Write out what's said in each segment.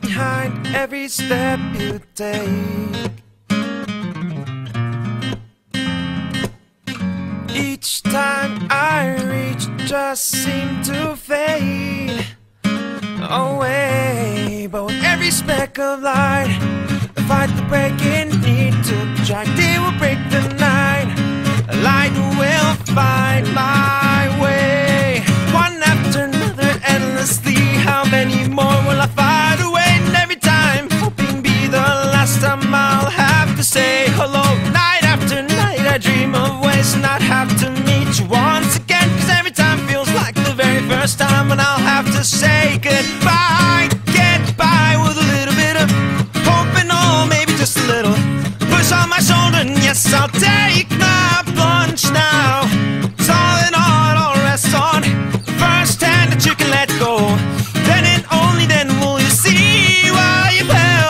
behind every step you take. Each time I reach, just seem to fade away. But with every speck of light, I fight the breaking need to try. They will break the night. Light will find my way. One after another, endlessly. How many more will I fight away? And every time, hoping be the last time I'll have to say hello. Night after night, I dream of ways not have to meet you once again, cause every time feels like the very first time when I'll have to say goodbye. Get by with a little bit of hope and all, maybe just a little push on my shoulder, and yes, I'll take my plunge now. It's all in all, it all rests on first hand that you can let go. Then and only then will you see why you fell.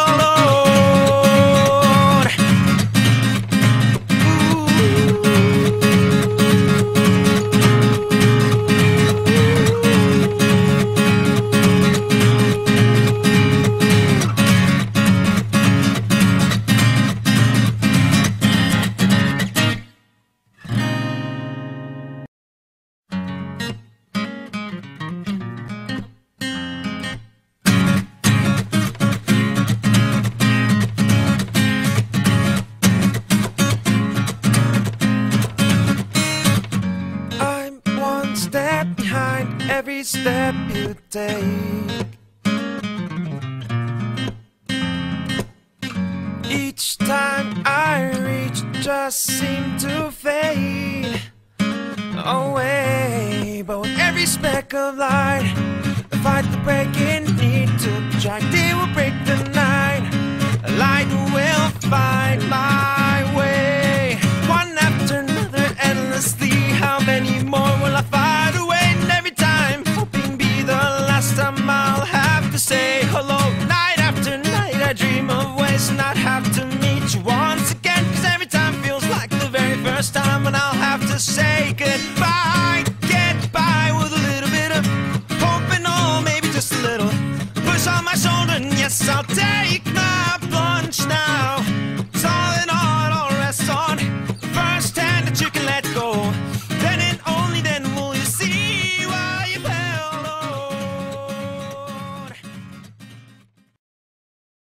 Every step you take, each time I reach, just seem to fade away. But with every speck of light, I fight the breaking need to try. They will break the night. Light will find my